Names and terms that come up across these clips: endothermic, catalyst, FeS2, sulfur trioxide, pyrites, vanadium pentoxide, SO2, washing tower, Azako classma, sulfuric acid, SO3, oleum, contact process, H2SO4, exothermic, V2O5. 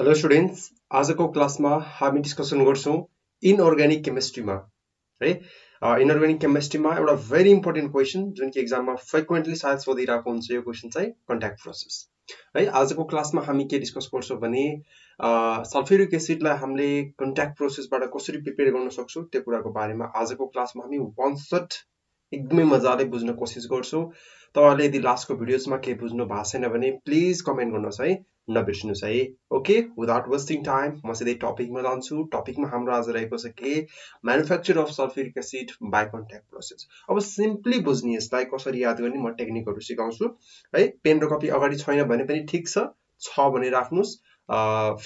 Hello students, Azako classma हामी discussion गर्छौं inorganic chemistry मा, right? Inorganic chemistry मा एउटा very important question जुन कि exam मा frequently सायद सोधिराको हुन्छ यो question चाहिँ contact process, right? आजको class मा हामी के discuss गर्छौं भने sulfuric acid लाई हामीले contact process बाट कसरी prepare गर्न सक्छौं त्यो कुराको बारेमा आजको class मा हामी one shot एकदमै मजाले बुझ्न कोसिस गर्छौं. तपाईहरुले यदि लास्टको भिडियोजमा के बुझ्नु भएको छैन भने प्लिज कमेन्ट गर्नुस् है, नबिर्सनुस् है. ओके, विदाउट वेस्टिङ टाइम म सिधै टपिकमा जान्छु. टपिकमा हाम्रो आज रहेको छ के manufacture of sulphuric acid by contact process. अब सिम्पली बुझ्ने यसलाई कसरी याद गर्ने म टेक्निकहरु सिकाउँछु है. पेन र कपी अगाडि छैन भने पनि ठिक छ, छ भने राख्नुस्.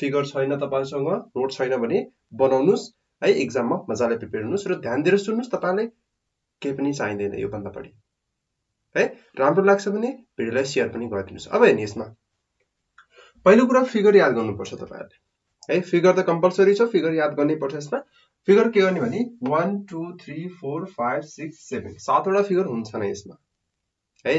फिगर छैन तपाईसँग, नोट छैन भने बनाउनुस् है. एक्जाममा मजाले प्रिपेयर हुनुस् र ध्यान दिएर सुन्नुस्. तपाईले के पनि चाहिदैन यो भन्दा बढी है. राम्रो लाग्छ भने भिडियोलाई शेयर पनि गरिदिनुस्. अब हेर्नु यसमा पहिलो कुरा फिगर याद गर्नुपर्छ तपाईहरुले है. फिगर त कम्पल्सरी छ, फिगर याद गर्नै पर्छ. यसमा फिगर के गर्ने भने 1 2 3 4 5 6 7 सातवटा फिगर हुन्छ नै यसमा है.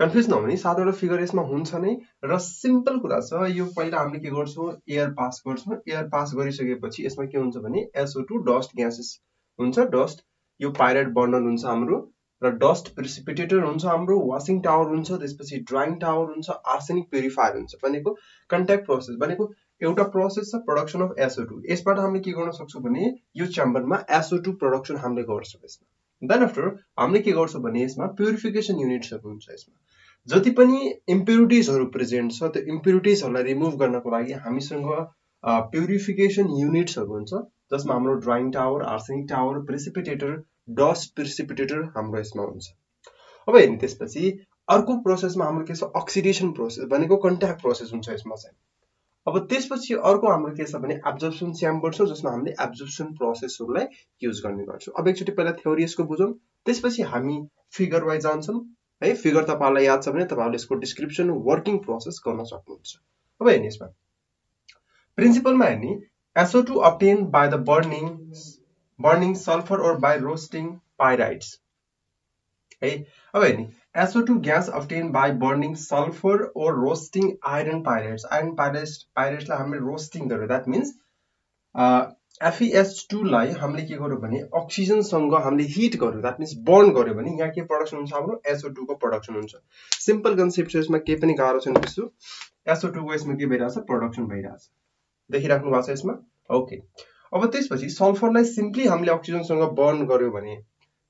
कन्फ्युज नहुने, सातवटा फिगर यसमा हुन्छ नै. र सिम्पल कुरा छ, यो पहिला हामीले के गर्छौं एयर पास गर्छौं. एयर पास गरिसकेपछि यसमा के हुन्छ भने SO2 डस्ट ग्यासेस हुन्छ. डस्ट यो पाइराइट बर्नर हुन्छ हाम्रो, र डस्ट प्रेसिपिटेटर हुन्छ हाम्रो, वाशिङ टावर हुन्छ, त्यसपछि ड्राइङ टावर हुन्छ, आर्सेनिक प्युरिफायर हुन्छ. भनेको कन्ट्याक्ट प्रोसेस भनेको एउटा प्रोसेस छ प्रोडक्सन अफ SO2. यसबाट हामीले के गर्न सक्छौं भने यो च्याम्बरमा SO2 प्रोडक्सन हामीले गर्छौं यसमा. देन आफ्टर हामीले के गर्छौं भने यसमा प्युरिफिकेसन युनिट्सहरु हुन्छ. यसमा जति पनि इम्प्युरिटिजहरु प्रेजेन्ट छ त्यो इम्प्युरिटिजहरुलाई रिमुभ गर्नको लागि हामीसँग प्युरिफिकेसन युनिट्सहरु हुन्छ, जसमा हाम्रो drying tower, arsenic tower, precipitator, dust precipitator हाम्रो यसमा हुन्छ. अब हेर्नु त्यसपछि अर्को प्रोसेसमा हाम्रो के छ अक्सिडेसन प्रोसेस भनेको कन्ट्याक्ट प्रोसेस हुन्छ यसमा चाहिँ. अब त्यसपछि अर्को हाम्रो के छ भने एब्जर्प्सन च्याम्बर छ, जसमा हामीले एब्जर्प्सन प्रोसेसहरुलाई युज गर्ने गर्छौं. अब एकचोटी पहिला थ्योरी यसको बुझौं, त्यसपछि हामी फिगर वाइज जान्छौं है. फिगर तपाईलाई याद छ भने तपाईहरुले यसको डिस्क्रिप्सन वर्किङ प्रोसेस गर्न सक्नुहुन्छ. अब हेर्नु यसमा प्रिन्सिपलमा हेर्ने SO2 obtained by the burning sulfur or by roasting pyrites. Hey, okay. SO2 gas obtained by burning sulfur or roasting iron pyrites. Iron pyrites लाई हामीले roasting गर्यो. That means FeS2 लाई हामीले के गर्यो भने oxygen सँग हामीले heat गर्यो. That means burn गर्यो भने यहाँ के production हुन्छ हाम्रो SO2 को production हुन्छ. Simple concept छ यसमा, केही पनि गाह्रो छैन त्यस्तो. SO2 को यसमा के भइराछ production भइराछ. देखिराख्नु भएको छ यसमा. ओके, अब त्यसपछि सल्फरलाई सिम्पली हामीले अक्सिजनसँग बर्न गर्यो भने,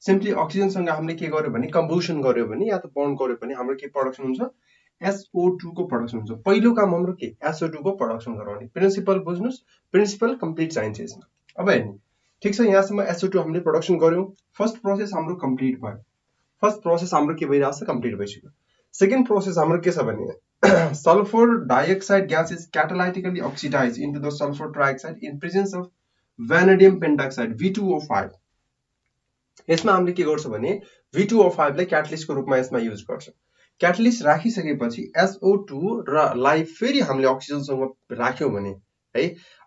सिम्पली अक्सिजनसँग हामीले के गर्यो भने कम्बुसन गर्यो भने या त बर्न गर्यो भने हाम्रो के प्रोडक्सन हुन्छ SO2 को प्रोडक्सन हुन्छ. पहिलो काम हाम्रो के SO2 को प्रोडक्सन गराउने. प्रिन्सिपल बुझ्नुस्, प्रिन्सिपल कम्प्लिट चाहिन्छ यसमा. अब हेर्नु ठीक छ, यहाँसम्म SO2 हामीले प्रोडक्सन गर्यौं. फर्स्ट प्रोसेस हाम्रो कम्प्लिट भयो. फर्स्ट प्रोसेस हाम्रो के भइराछ कम्प्लिट भइसक्यो. सेकेन्ड प्रोसेस हाम्रो के छ भने sulfur dioxide gas is catalytically oxidized into the sulfur trioxide in presence of vanadium pentoxide V2O5. यसमा हामीले के गर्छौं भने V2O5 लाई क्याटलिस्ट को रूपमा यसमा युज गर्छौं. क्याटलिस्ट राखिसकेपछि SO2 र लाई फेरि हामीले अक्सिजनसँग राख्यौं भने है,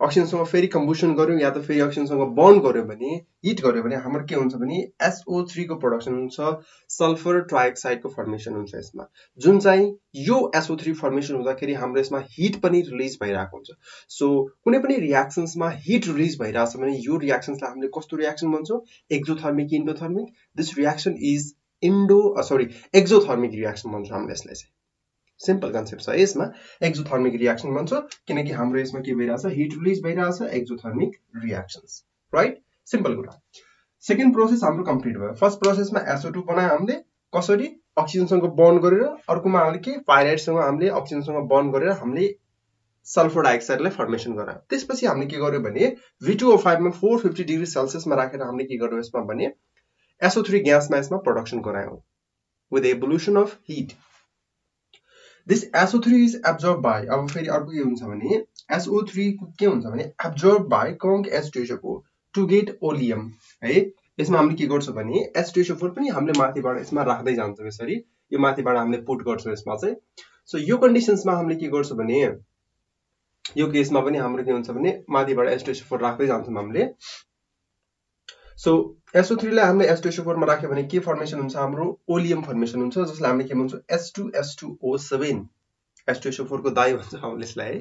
अक्सिजनसँग फेरि कम्बुसन गर्यौं या त फेरि अक्सिजनसँग बर्न गर्यौं भने, हिट गर्यौं भने हाम्रो के हुन्छ भने SO3 को प्रोडक्सन हुन्छ. सल्फर ट्राइअक्साइड को फर्मेसन हुन्छ यसमा, जुन चाहिँ यो SO3 फर्मेसन हुँदाखेरि हाम्रो यसमा हिट पनि रिलीज भइराको हुन्छ. सो कुनै पनि रियाक्सन्समा हिट रिलीज भइराछ भने यो रियाक्सन्सलाई हामीले कस्तो रियाक्सन भन्छौं, एक्सोथर्मिक कि endothermic. This reaction is exothermic reaction भन्छौं हामीले यसलाई चाहिँ. सिम्पल कन्सेप्ट छ यसमा, एक्सोथर्मिक रियाक्सन भन्छ किनकि हाम्रो यसमा के भइराछ हिट रिलीज भइराछ. Exothermic reactions, right. सिम्पल कुरा. सेकेन्ड प्रोसेस हाम्रो कम्प्लिट भयो. फर्स्ट प्रोसेसमा SO2 बनायो हामीले कसरी, अक्सिजनसँग बर्न गरेर. अर्कोमा हामीले के पाइराइटसँग हामीले अक्सिजनसँग बर्न गरेर हामीले सल्फर डाइअक्साइडलाई फर्मेसन गरायो. त्यसपछि हामीले के गर्यो भने V2O5 मा 450 डिग्री सेल्सियसमा राखेर हामीले के गर्यो यसमा भने SO3 ग्यासमा यसमा प्रोडक्सन गरायौं with evolution of heat. This SO3 is absorbed by, अब फेरि अर्को के हुन्छ भने SO3 के हुन्छ भने absorbed by conc H2SO4 to get oleum है. यसमा हामीले के गर्छौं भने H2SO4 पनि हामीले माथिबाट यसमा राख्दै जान्छौं यसरी, यो माथिबाट हामीले पुट गर्छौं यसमा चाहिँ. सो यो कन्डिसन्समा हामीले के गर्छौं भने यो केसमा पनि हाम्रो के हुन्छ भने माथिबाट H2SO4 राख्दै जान्छौं हामीले. सो SO3 लाई हामीले H2SO4 मा राख्यो भने के फर्मेसन हुन्छ हाम्रो ओलियम फर्मेसन हुन्छ, जसलाई हामीले के भन्छौं S2SO7. H2SO4 को दाइ भन्छौं हामीले यसलाई है.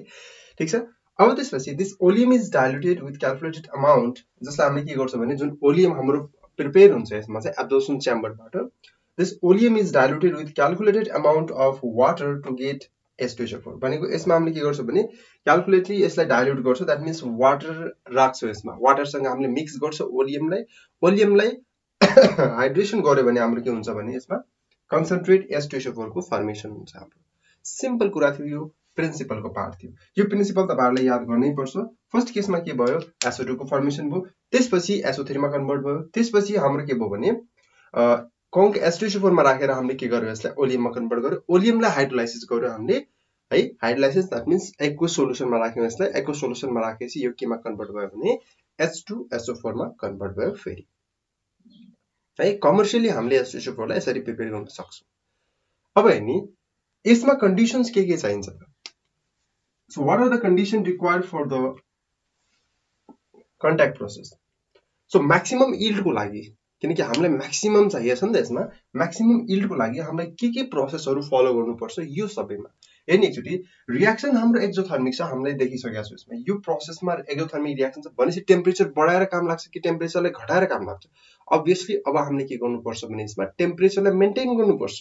ठीक छ, আমাদের কাছে this oleum is diluted with calculated amount जसले हामीले के गर्छौ भने जुन oleum हाम्रो प्रिपेयर हुन्छ यसमा चाहिँ एब्जर्प्शन च्याम्बरबाट this oleum is diluted with calculated amount of water to get S2SO4 भनेको यसमा हामीले के गर्छौ भने क्याल्कुलेटली यसलाई डाइल्युट गर्छौ दैट मीन्स वाटर राख्छौ यसमा वाटर सँग हामीले मिक्स गर्छौ oleum लाई हाइड्रेशन गर्यो भने हाम्रो के हुन्छ भने यसमा कन्सन्ट्रेट S2SO4 को फर्मेशन हुन्छ हाम्रो सिम्पल कुरा थियो यो प्रिन्सिपल को पार्ट थियो यो प्रिन्सिपल तपाईहरुले याद गर्नै पर्छ फर्स्ट केसमा के भयो SO2 को फर्मेशन भयो त्यसपछि SO3 मा कन्भर्ट भयो त्यसपछि हाम्रो के भयो भने कॉन्क S2SO4 मा राखेर हामीले के गर्यो यसलाई oleum मा कन्भर्ट गर्यो oleum लाई हाइड्रोलाइसिस गर्यो हामीले है hydrolysis that means aqueous solution मा राख्यौ यसलाई एक्व सोलुसन मा राखेपछि यो केमा कन्भर्ट भयो भने H2SO4 मा कन्भर्ट भयो फेरि है कमर्शियली हामीले S2SO4 लाई यसरी प्रिपेयर गर्न सक्छौ अब हेर्नु यसमा कन्डिशन्स के चाहिन्छ So what are the conditions required for the contact process? So maximum yield को लागि किनकि हामीलाई maximum चाहिए छ नि त यसमा maximum yield को लागि हामीलाई के process हरु follow गर्नुपर्छ यो सबैमा हैन एकचोटी reaction हाम्रो exothermic छ हामीले देखिसकेका छौं यसमा यो process मा exothermic reaction छ भनेपछि temperature बढाएर काम लाग्छ कि temperature लाई घटाएर काम लाग्छ obviously अब हामीले के गर्नुपर्छ भने यसमा temperature लाई maintain गर्नुपर्छ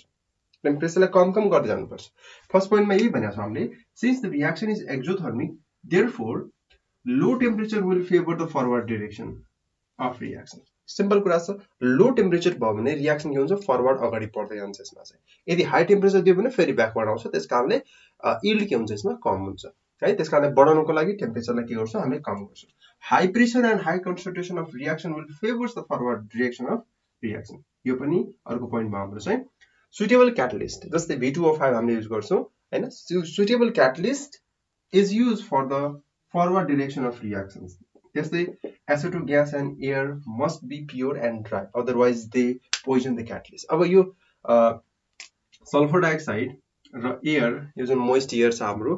temperature लाई कम कम गर्दै जानुपर्छ फर्स्ट पोइन्टमा यही भनेको छ हामीले since the reaction is exothermic therefore low temperature will favour the forward direction of reaction simple कुरा छ लो टेम्परेचर भयो भने रिएक्सन के हुन्छ फरवर्ड अगाडि बढ्दै जान्छ यसमा चाहिँ यदि हाई टेम्परेचर दियो भने फेरि ब्याकवर्ड आउँछ त्यसकारणले यील्ड के हुन्छ यसमा कम हुन्छ है त्यसकारणले बढाउनको लागि टेम्परेचरलाई के गर्छौं हामी कम गर्छौं high pressure and high concentration of reaction will favours the forward direction of reaction यो पनि अर्को पोइन्टमा हाम्रो चाहिँ Suitable catalyst. That's the V2O5 हमने use करते हैं, है ना? Suitable catalyst is used for the forward direction of reactions. That's the SO2 gas and air must be pure and dry, otherwise they poison the catalyst. अब यो sulfur dioxide र air यो जो moist air छ हाम्रो,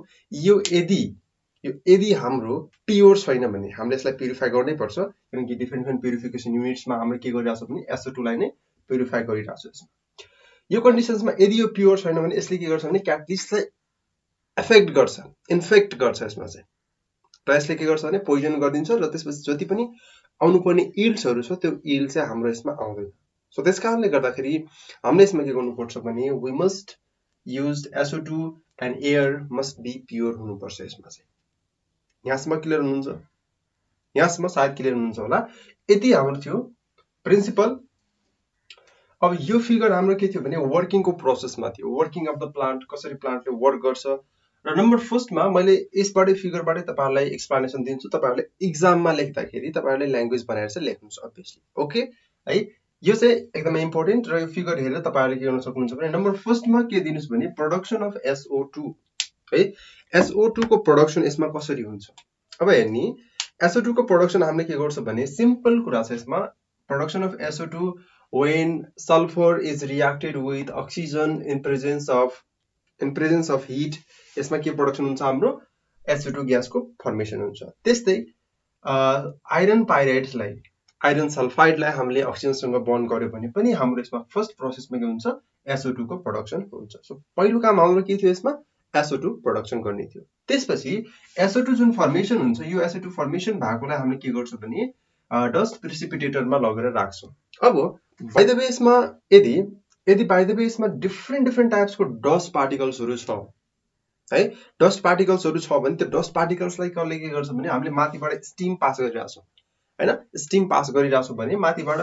यो यदि हाम्रो pure छैन भने हामीले यसलाई purify गर्नै पर्छ, किनकि different purification units मा हामीले के गरिरहेछौं भने SO2 लाई नै purify गरिरहेछौं यसमा यो कन्डिशन्स मा यदि यो प्योर छैन भने यसले के गर्छ भने क्याटलिस्टलाई अफेक्ट गर्छ इन्फेक्ट गर्छ यसमा चाहिँ र यसले के गर्छ भने पोइजन गर्दिन्छ र त्यसपछि जति पनि आउनुपर्ने यील्ड्सहरु छ त्यो यील्ड चाहिँ हाम्रो यसमा आउँदैन सो त्यसकारणले गर्दाखेरि हामीले यसमा के गर्नुपर्छ भने we must use SO2 and air must be pure हुनुपर्छ यसमा चाहिँ यहाँसम्म क्लियर हुनुहुन्छ यहाँसम्म सायद क्लियर हुनुहुन्छ होला यति हाम्रो थियो प्रिन्सिपल अब यो फिगर हाम्रो के थियो भने वर्किङ को प्रोसेस मा थियो वर्किङ अफ द प्लान्ट कसरी प्लान्टले वर्क गर्छ र नम्बर फर्स्ट मा मैले यसबाटै फिगर बाटै तपाईहरुलाई एक्सप्लेनेसन दिन्छु तपाईहरुले एग्जाम मा लेख्दाखेरि तपाईहरुले ल्याङ्ग्वेज बनाएर चाहिँ लेख्नुस् obviously ओके है यो चाहिँ एकदमै इम्पोर्टेन्ट र यो फिगर हेरेर तपाईहरुले के गर्न सक्नुहुन्छ भने नम्बर फर्स्ट मा के दिनुस् भने प्रोडक्सन अफ SO2 है SO2 को प्रोडक्सन यसमा कसरी हुन्छ अब हेर्नु SO2 को प्रोडक्सन हामीले के गर्छौ भने सिम्पल कुरा छ यसमा production of SO2 when sulfur is reacted with oxygen in presence of heat यसमा के प्रोडक्सन हुन्छ हाम्रो SO2 ग्यास को फर्मेशन हुन्छ त्यस्तै आइरन पाइराइट्स लाई आइरन सल्फाइड लाई हामीले अक्सिजन सँग बन्ड गर्यो भने पनि हाम्रो यसमा फर्स्ट प्रोसेस मा के हुन्छ SO2 को प्रोडक्सन हुन्छ सो पहिलो काम हाम्रो के थियो यसमा SO2 प्रोडक्सन गर्ने थियो त्यसपछि SO2 जुन फर्मेशन हुन्छ यो SO2 फर्मेशन भएकोलाई हामीले के गर्छौं भने डस्ट प्रेसिपिटेटर मा लगेर राख्छौं अब बाइ द वे यसमा यदि बाइ द वे यसमा डिफरेन्ट टाइप्स को डस्ट पार्टिकल्सहरु छ है डस्ट पार्टिकल्सहरु छ भने त्यो डस्ट पार्टिकल्सलाई कसले के गर्छ भने हामीले माथिबाट स्टीम पास गरिराछौं हैन स्टीम पास गरिराछौं भने माथिबाट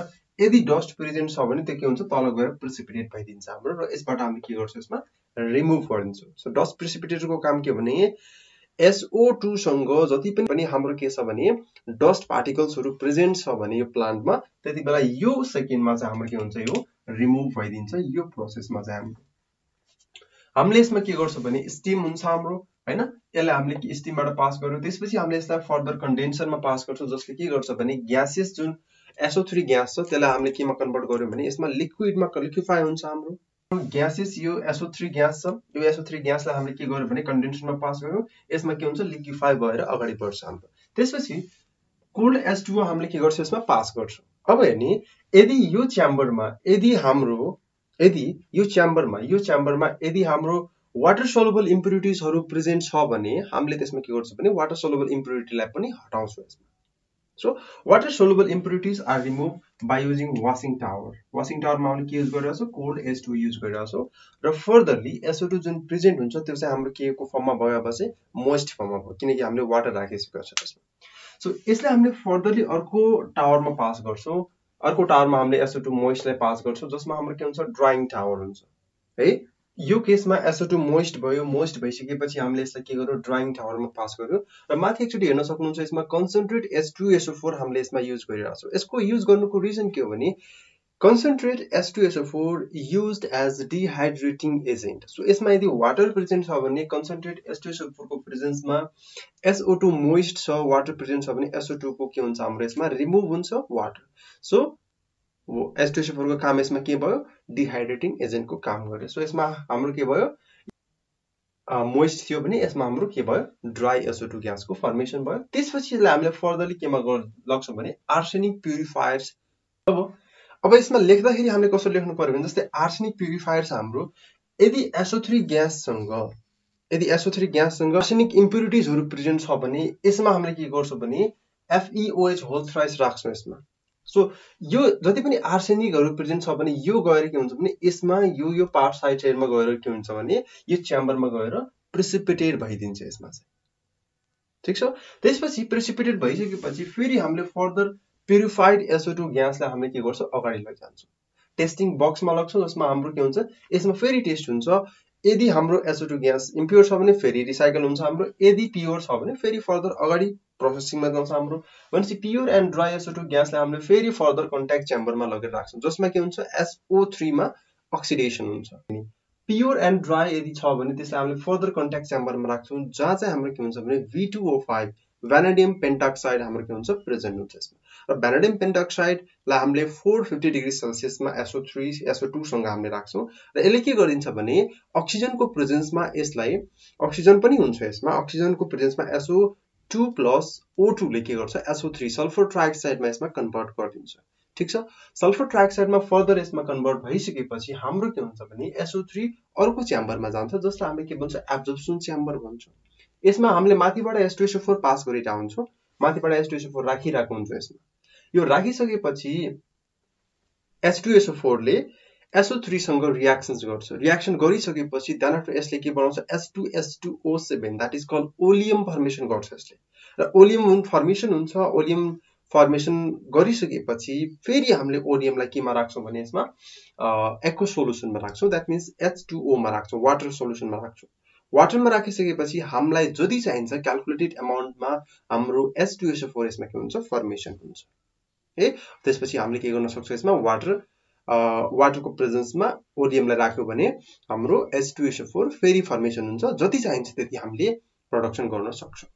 यदि डस्ट प्रेजेन्ट छ भने त्यो के हुन्छ तल गएर प्रेसिपिटेट भइदिन्छ हाम्रो र यसबाट हामी के गर्छौं यसमा रिमुभ गरिदिन्छौं सो डस्ट प्रेसिपिटेटरको काम के भने SO2 सँग जति पनि हाम्रो के छ भने डस्ट पार्टिकल्सहरु प्रेजेन्ट छ भने यो प्लान्ट मा त्यति बेला यो सेकेन्ड मा चाहिँ हाम्रो के हुन्छ यो रिमुभ भइदिन्छ यो प्रोसेस मा चाहिँ हामीले यसमा के गर्छौं भने स्टीम हुन्छ हाम्रो हैन यसलाई हामीले स्टीमबाट पास गर्यौ त्यसपछि हामीले यसलाई फर्दर कन्डेन्सर मा पास गर्छौं जसले के गर्छ भने ग्यासेस जुन SO3 ग्यास छ त्यसलाई हामीले केमा कन्भर्ट गर्यौ भने यसमा लिक्विडमा लिक्विफाई हुन्छ हाम्रो ग्यासेस यो SO3 ग्यास छ यो SO3 ग्यासलाई हामीले के गर्यो भने कन्डेन्सरमा पास गर्यौ यसमा के हुन्छ लिक्विफाई भएर अगाडि बढ्छ हाम्रो त्यसपछि कोल्ड H2O हामीले के गर्छौ यसमा पास गर्छौ अब हेर्नु यदि यो च्याम्बरमा यदि हाम्रो water soluble impurities haru present cha bhane hamle tesma ke garchha bhane water soluble impurity lai pani hatauchha esma. So water soluble impurities are removed by using washing tower. Washing tower ma hamle ke use garira chha cold S2 use garira chha ra furtherly SO2 jun present huncha tyo chai hamro ke ko form ma bhayo base moist form ma bhayo kinaki hamle water rakhechi garchha tesma. So यसलाई हामीले furtherly अर्को टावरमा pass गर्छौं. अर्को टावरमा हामीले SO2 moist लाई pass गर्छौं जसमा हाम्रो के हुन्छ ड्राइङ टावर हुन्छ है. यो केसमा SO2 मोइस्ट भयो. मोइस्ट भइसकेपछि हामीले यसलाई के गर्यो ड्राइङ टावरमा पास गर्यो र माथि एकचोटी हेर्न सक्नुहुन्छ यसमा कन्सन्ट्रेट H2SO4 हामीले यसमा युज गरिरहेको छौं. यसको युज गर्नुको रिजन के हो भने concentrate H2SO4 used as dehydrating agent. So यसमा यदि वाटर प्रेजेन्ट छ भने कन्सन्ट्रेट H2SO4 को प्रेजेन्समा SO2 मोइस्ट छ, वाटर प्रेजेन्ट छ भने SO2 को के हुन्छ हाम्रो यसमा रिमुभ हुन्छ वाटर. सो H2SO4 को काम यसमा के भयो डिहाइड्रेटिङ एजेन्ट को काम गर्यो. सो यसमा हाम्रो के भयो मोइस्ट थियो भने यसमा हाम्रो के भयो ड्राई SO2 ग्यास को फर्मेसन भयो. त्यसपछि यसलाई हामीले फर्दरली केमा लग्छौं भने आर्सेनिक प्युरिफायर्स. अब यसमा लेख्दाखेरि हामीले कसरी लेख्नु पर्यो भने जस्तै आर्सेनिक प्युरिफायर्स हाम्रो यदि SO3 ग्याससँग आर्सेनिक इम्प्युरिटिजहरु प्रेजेन्ट छ भने यसमा हामीले के गर्छौं भने FeOH होल थ्राइस राख्छौं यसमा. सो यो जति पनि आर्सेनिकहरु प्रेजेन्ट छ भने यो गएर के हुन्छ भने यसमा यो पार्ट साइड साइडमा गएर के हुन्छ भने यो च्याम्बरमा गएर प्रेसिपिटेट भइदिन्छ यसमा चाहिँ. ठीक छ. त्यसपछि प्रेसिपिटेट भइसकेपछि फेरि हामीले फर्दर प्युरिफाइड SO2 ग्यासलाई हामीले के गर्छौं अगाडि लैजान्छौं. टेस्टिङ बक्समा लग्छौं जसमा हाम्रो के हुन्छ यसमा फेरि टेस्ट हुन्छ. यदि हाम्रो SO2 ग्यास इम्प्योर छ भने फेरि रिसाइकल हुन्छ हाम्रो. यदि प्योर छ भने फेरि फर्दर अगाडि प्रोसेसिङमा जान्छ हाम्रो. भनेपछि प्योर एन्ड ड्राई SO2 ग्यासलाई हामीले फेरि फर्दर कन्ट्याक्ट च्याम्बरमा लगेर राख्छौं जसमा के हुन्छ SO3 मा अक्सिडेसन हुन्छ. प्योर एन्ड ड्राई यदि छ भने त्यसलाई हामीले फर्दर कन्ट्याक्ट च्याम्बरमा राख्छौं जहाँ चाहिँ हाम्रो के हुन्छ भने V2O5 vanadium pentoxide हाम्रो के हुन्छ प्रेजेन्ट हुन्छ यसमा. र vanadium pentoxide लाई हामीले 450 डिग्री सेल्सियस मा SO3 SO2 सँग हामीले राख्छौं र यसले के गरिन्छ भने अक्सिजनको प्रेजेन्समा यसलाई अक्सिजन पनि हुन्छ यसमा. अक्सिजनको प्रेजेन्समा SO2 plus O2 ले के गर्छ SO3 सल्फर ट्राइअक्साइड मा यसमा कन्भर्ट गरिदिन्छ. ठीक छ. सल्फर ट्राइअक्साइड मा फर्दर यसमा कन्भर्ट भइसकेपछि हाम्रो के हुन्छ भने SO3 अर्को च्याम्बरमा जान्छ जसलाई हामीले के भन्छ एब्जर्प्सन च्याम्बर भन्छौं. यसमा हामीले माथिबाट H2SO4 पास गरिरहेका हुन्छौं. माथिबाट H2SO4 राखिरहेको हुन्छ यसमा. यो राखिसकेपछि H2SO4 ले SO3 सँग रिएक्शन्स गर्छ. रिएक्शन गरिसकेपछि देन आफ्टर यसले के बनाउँछ S2SO7 that is called oleum formation गर्छ यसले. र oleum फर्मेसन हुन्छ. oleum फर्मेसन गरिसकेपछि फेरि हामीले oleum लाई केमा राख्छौं भने यसमा एक्व सोलुसनमा राख्छौं. दैट मिन्स H2O मा राख्छौं, वाटर सोलुसनमा राख्छौं. वाटरमा राखिसकेपछि हामीलाई जति चाहिन्छ क्याल्कुलेटेड अमाउन्टमा हाम्रो S2SO4 यसमा के हुन्छ फर्मेसन हुन्छ है. त्यसपछि हामीले के गर्न सक्छौं यसमा वाटर को प्रेजेन्समा oleum लाई राख्यो भने हाम्रो H2SO4 फेरि फर्मेसन हुन्छ. जति चाहिन्छ त्यति हामीले प्रोडक्सन गर्न सक्छौं.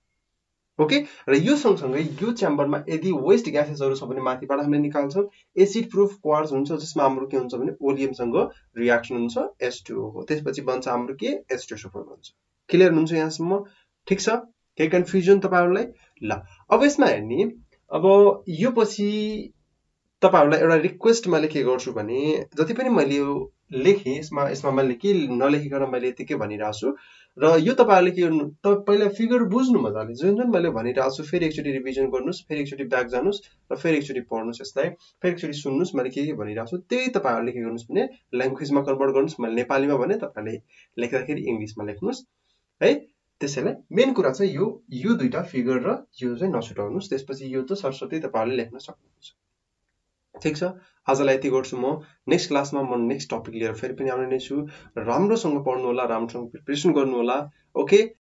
ओके. र यो सँगसँगै यो च्याम्बरमा यदि वेस्ट ग्यासेसहरु छ भने माथिबाट हामीले निकाल्छौं. एसिड प्रूफ क्वार्ट्ज हुन्छ जसमा हाम्रो के हुन्छ भने oleum सँग रिएक्सन हुन्छ H2O को. त्यसपछि बन्छ हाम्रो के H2SO4 बन्छ. क्लियर हुन्छ यहाँसम्म? ठीक छ. केही कन्फ्युजन तपाईहरुलाई? ल अब यसमा हेर्ने. अब यो पछि तपाईहरुलाई एउटा रिक्वेस्ट मैले के गर्छु भने जति पनि मैले यो लेखे यसमा मैले के नलेखिकन मैले यतिकै भनिरहेको छु र यो तपाईहरुले के पहिला फिगर बुझ्नु मजाले जुन मैले भनिरहेको छु फेरि एकचोटी रिभिजन गर्नुस्, फेरि एकचोटी ब्याक जानुस् र फेरि एकचोटी पढ्नुस् यसलाई, फेरि एकचोटी सुन्नुस् मैले के भनिरहेको छु. त्यही तपाईहरुले के गर्नुस् भने ल्याङ्ग्वेजमा कन्भर्ट गर्नुस्. मैले नेपालीमा भने तपाईहरुले लेख्दाखेरि इंग्लिशमा लेख्नुस् है. त्यसैले मेन कुरा चाहिँ यो दुईटा फिगर र यो चाहिँ नछुटाउनुस्. त्यसपछि यो त सरस्वती तपाईहरुले लेख्न सक्नुहुन्छ. ठीक छ. आजलाई यति गर्छु म. नेक्स्ट क्लासमा म नेक्स्ट टपिक लिएर फेरि पनि आउने नै छु. राम्रोसँग पढ्नु होला, राम्रोसँग प्रिपरेसन गर्नु होला. ओके.